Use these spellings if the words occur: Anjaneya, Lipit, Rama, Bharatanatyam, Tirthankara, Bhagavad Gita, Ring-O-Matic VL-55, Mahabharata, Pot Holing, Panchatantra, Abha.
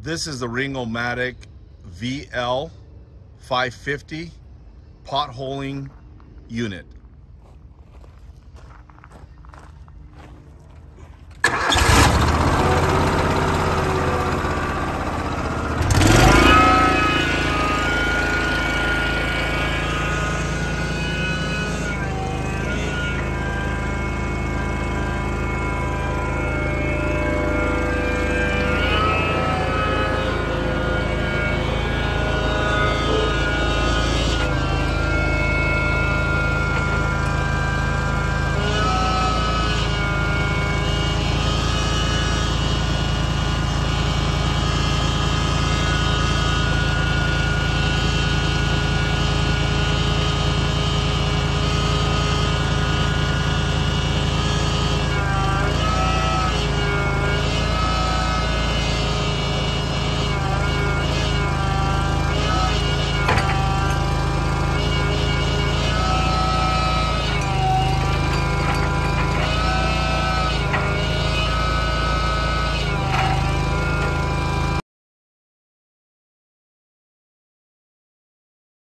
This is the Ring-O-Matic VL-55 potholing unit.